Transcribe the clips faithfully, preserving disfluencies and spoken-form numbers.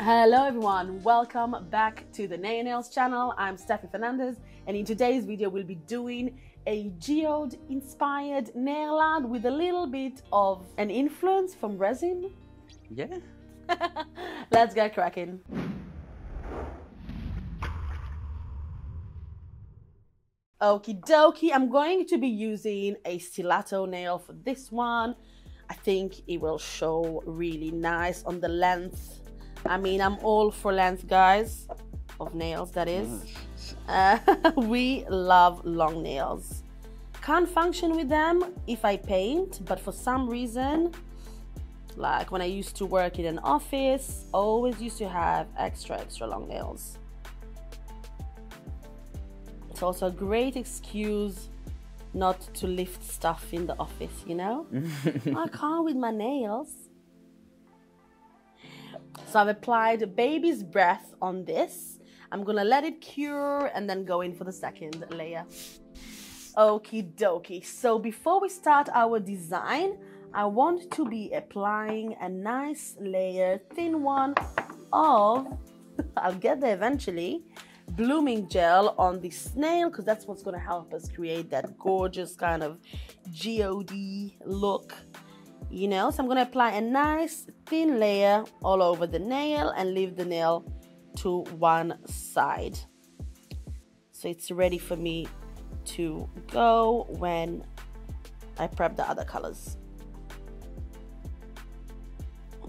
Hello everyone, welcome back to the Naio Nails channel. I'm Steffi Fernandez, and in today's video we'll be doing a geode inspired nail art with a little bit of an influence from resin. Yeah. Let's get cracking. Okie dokie, I'm going to be using a stiletto nail for this one. I think it will show really nice on the length. I mean, I'm all for length, guys, of nails, that is. Uh, we love long nails. Can't function with them if I paint, but for some reason, like when I used to work in an office, always used to have extra, extra long nails. It's also a great excuse not to lift stuff in the office, you know? I can't with my nails. So I've applied Baby's Breath on this. I'm gonna let it cure and then go in for the second layer. Okie dokie. So before we start our design, I want to be applying a nice layer, thin one of, I'll get there eventually, blooming gel on the snail, because that's what's gonna help us create that gorgeous kind of geode look. You know, so I'm going to apply a nice thin layer all over the nail and leave the nail to one side. So it's ready for me to go when I prep the other colors.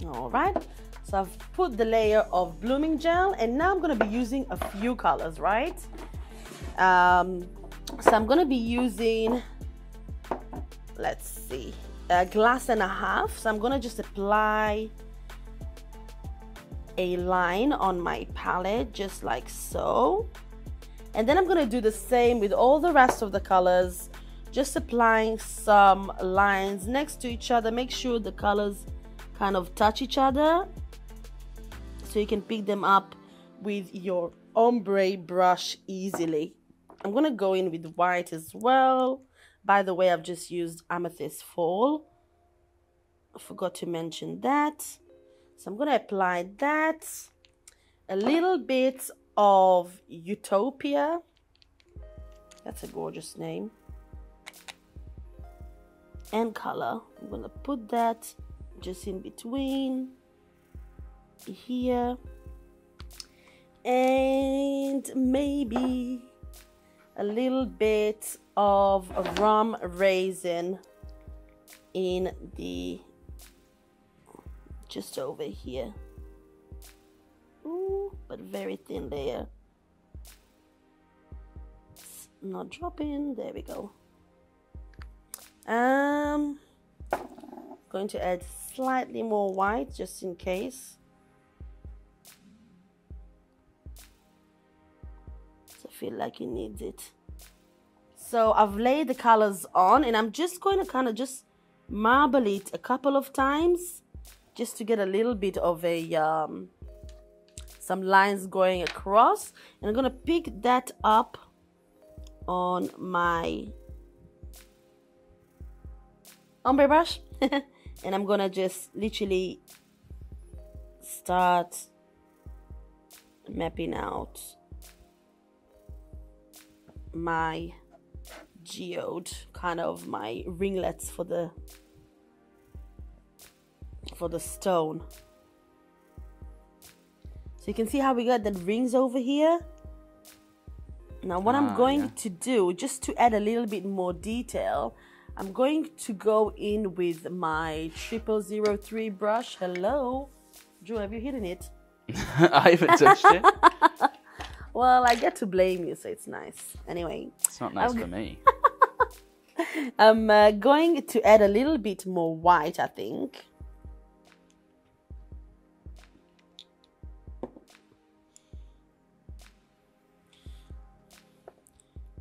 All right, so I've put the layer of blooming gel, and now I'm going to be using a few colors, right? Um, so I'm going to be using, let's see. Uh, glass and a half, so I'm gonna just apply a line on my palette just like so, and then I'm gonna do the same with all the rest of the colors, just applying some lines next to each other. Make sure the colors kind of touch each other so you can pick them up with your ombre brush easily. I'm gonna go in with white as well. By the way, I've just used Amethyst Falls. I forgot to mention that. So I'm gonna apply that. A little bit of Utopia. That's a gorgeous name. And color. I'm gonna put that just in between here. And maybe a little bit of rum raisin in the, just over here. Ooh, but very thin layer. It's not dropping, there we go. Um, going to add slightly more white just in case. Feel like it needs it. So I've laid the colors on, and I'm just going to kind of just marble it a couple of times just to get a little bit of a um, some lines going across, and I'm going to pick that up on my ombre brush and I'm going to just literally start mapping out my geode, kind of my ringlets for the for the stone. So you can see how we got the rings over here. Now what ah, I'm going yeah. to do, just to add a little bit more detail, I'm going to go in with my triple zero three brush. Hello, Drew, have you hidden it? I haven't touched it. Well, I get to blame you, so it's nice. Anyway. It's not nice I'm, for me. I'm uh, going to add a little bit more white, I think.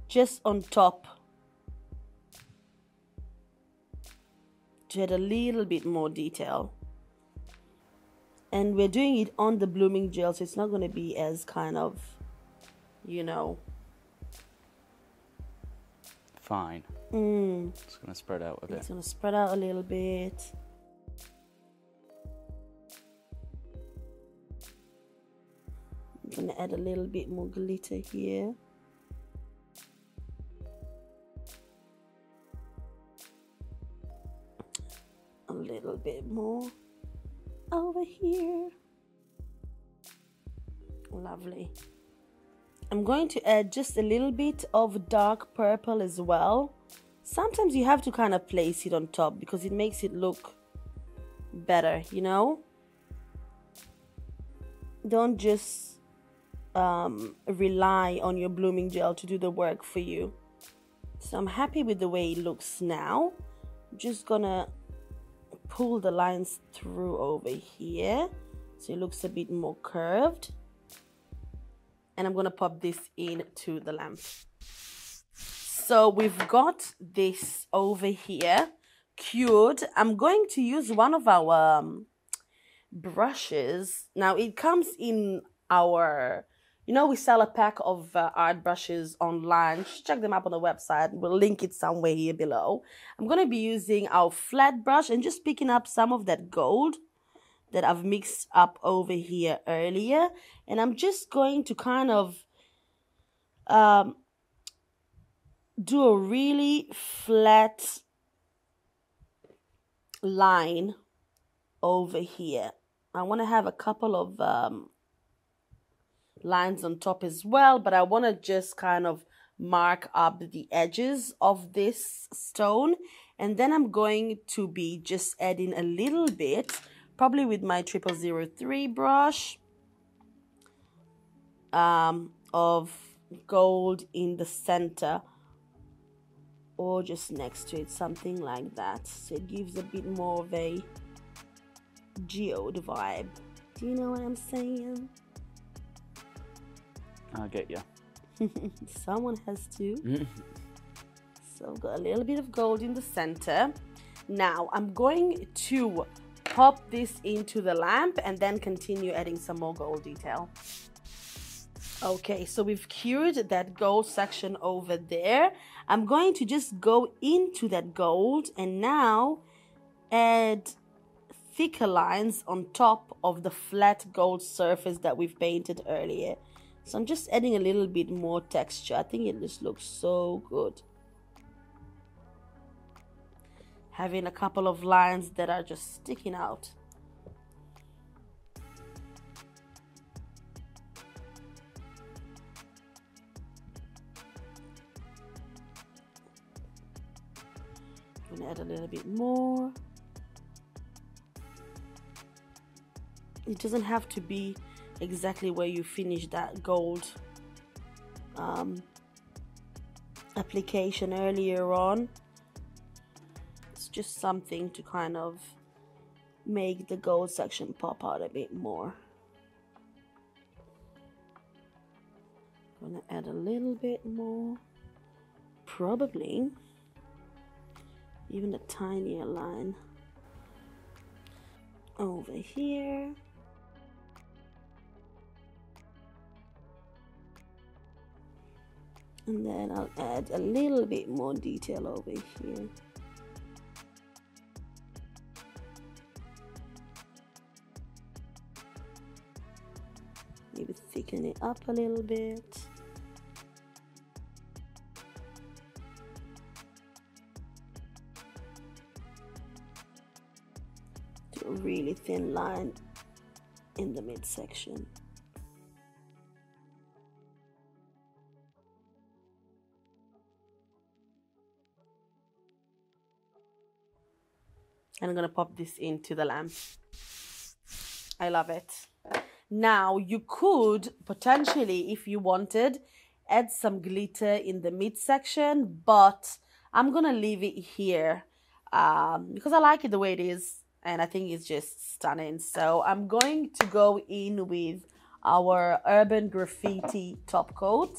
Just on top. To add a little bit more detail. And we're doing it on the blooming gel, so it's not going to be as kind of, you know, fine. Mm. It's gonna spread out a bit. It's gonna spread out a little bit. Gonna add a little bit more glitter here. A little bit more over here. Lovely. I'm going to add just a little bit of dark purple as well. Sometimes you have to kind of place it on top because it makes it look better, you know? Don't just um, rely on your blooming gel to do the work for you. So I'm happy with the way it looks now. I'm just gonna pull the lines through over here so it looks a bit more curved. And I'm gonna pop this into the lamp. So we've got this over here cured. I'm going to use one of our um, brushes. Now it comes in our, you know, we sell a pack of uh, art brushes online. Just check them up on the website. We'll link it somewhere here below. I'm gonna be using our flat brush and just picking up some of that gold that I've mixed up over here earlier, and I'm just going to kind of um, do a really flat line over here. I want to have a couple of um, lines on top as well, but I want to just kind of mark up the edges of this stone, and then I'm going to be just adding a little bit, probably with my triple zero three brush, um, of gold in the center or just next to it, something like that, so it gives a bit more of a geode vibe. Do you know what I'm saying? I get you. Someone has to. So I've got a little bit of gold in the center. Now I'm going to pop this into the lamp and then continue adding some more gold detail. Okay, so we've cured that gold section over there. I'm going to just go into that gold and now add thicker lines on top of the flat gold surface that we've painted earlier. So I'm just adding a little bit more texture. I think it just looks so good. Having a couple of lines that are just sticking out. I'm gonna add a little bit more. It doesn't have to be exactly where you finish that gold um, application earlier on. Just something to kind of make the gold section pop out a bit more. Gonna add a little bit more, probably even a tinier line over here. And then I'll add a little bit more detail over here. Maybe thicken it up a little bit. Do a really thin line in the midsection. And I'm gonna pop this into the lamp. I love it. Now you could potentially, if you wanted, add some glitter in the midsection, but I'm gonna leave it here um, because I like it the way it is and I think it's just stunning. So I'm going to go in with our Urban Graffiti Top Coat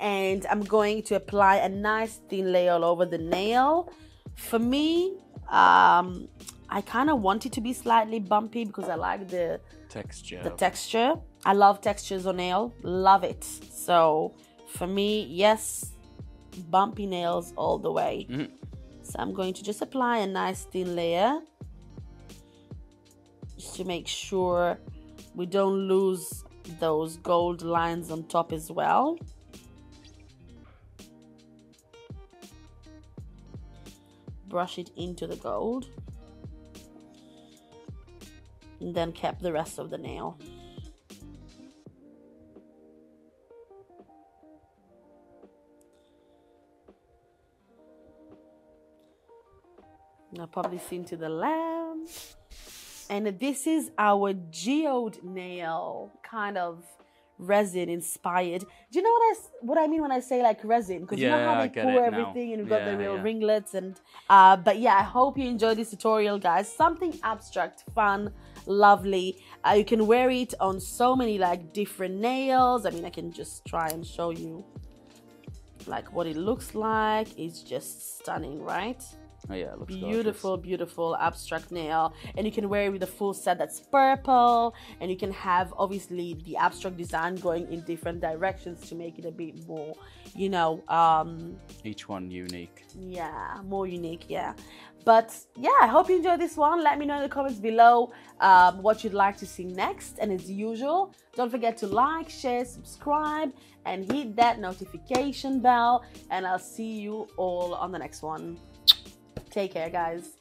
and I'm going to apply a nice thin layer all over the nail. For me, um, I kind of want it to be slightly bumpy because I like the texture. The texture. I love textures on nail. Love it. So for me, yes, bumpy nails all the way. Mm. So I'm going to just apply a nice thin layer just to make sure we don't lose those gold lines on top as well. Brush it into the gold. And then cap the rest of the nail. Now pop this into the lamp. And this is our geode nail, kind of resin inspired. Do you know what I what I mean when I say like resin? Because yeah, you know how they pour everything now, and we've got yeah, the real yeah. ringlets and uh but yeah, I hope you enjoyed this tutorial, guys. Something abstract, fun, lovely. Uh, you can wear it on so many like different nails. I mean, I can just try and show you like what it looks like. It's just stunning, right? Oh yeah, it looks beautiful, gorgeous. Beautiful abstract nail, and you can wear it with a full set that's purple, and you can have obviously the abstract design going in different directions to make it a bit more, you know, um each one unique. Yeah, more unique, yeah. But yeah, I hope you enjoyed this one. Let me know in the comments below um, what you'd like to see next. And as usual, don't forget to like, share, subscribe, and hit that notification bell. And I'll see you all on the next one. Take care, guys.